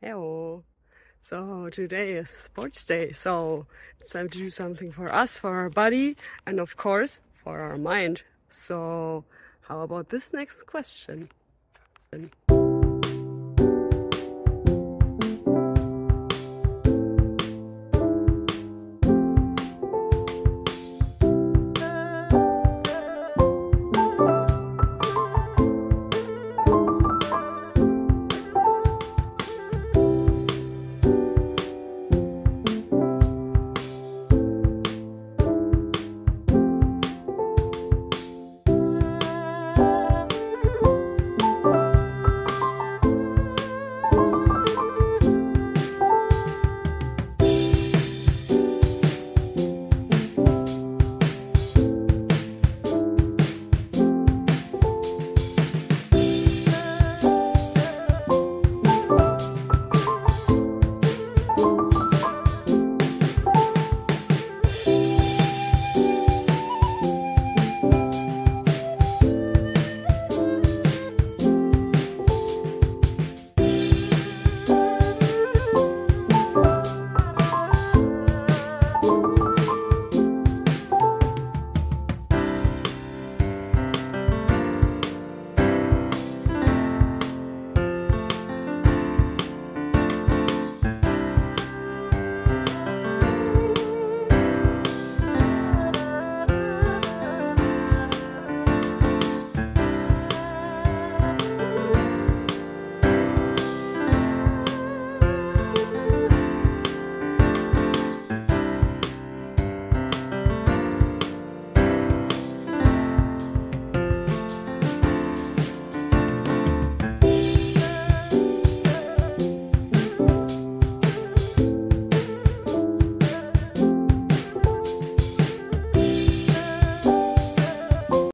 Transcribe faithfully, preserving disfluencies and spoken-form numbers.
Hello. So today is sports day, so it's time to do something for us, for our body, and of course for our mind. So how about this next question?